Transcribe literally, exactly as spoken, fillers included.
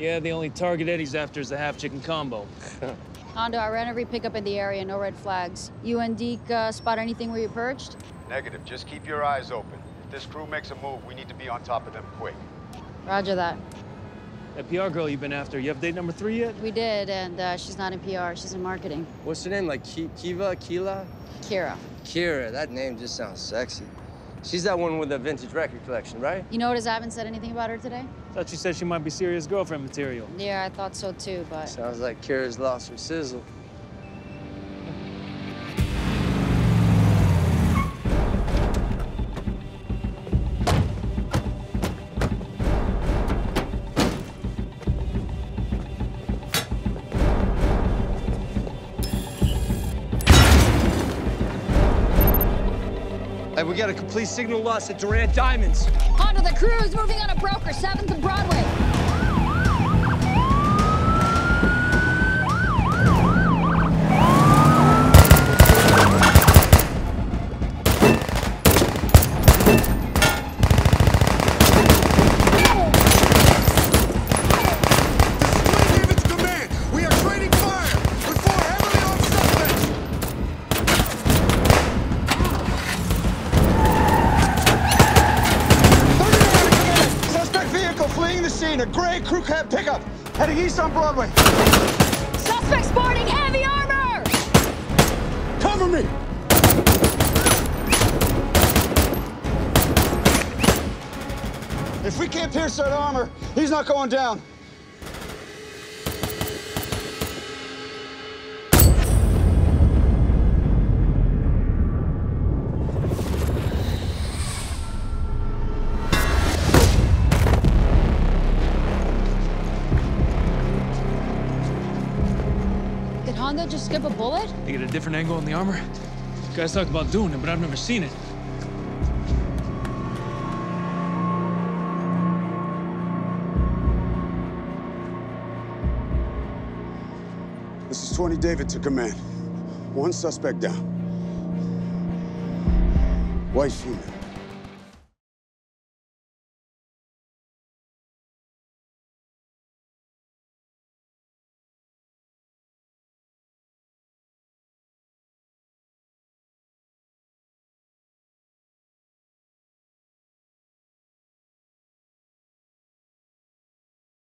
Yeah, the only target Eddie's after is the half-chicken combo. Hondo, I ran every pickup in the area, no red flags. You and Deke uh, spot anything where you're perched? Negative. Just keep your eyes open. If this crew makes a move, we need to be on top of them quick. Roger that. That P R girl you've been after, you update number three yet? We did, and uh, she's not in P R. She's in marketing. What's her name? Like Ki Kiva? Kila? Kira. Kira. That name just sounds sexy. She's that one with the vintage record collection, right? You notice I haven't said anything about her today? Thought she said she might be serious girlfriend material. Yeah, I thought so too, but... Sounds like Kira's lost her sizzle. Hey, we got a complete signal loss at Durant Diamonds. Hondo, the crew is moving on a broker, seventh and Broadway. A gray crew cab pickup heading east on Broadway. Suspect sporting heavy armor! Cover me! If we can't pierce that armor, he's not going down. Hondo just skip a bullet? They get a different angle on the armor? You guys talk about doing it, but I've never seen it. This is twenty David to command. One suspect down. White female.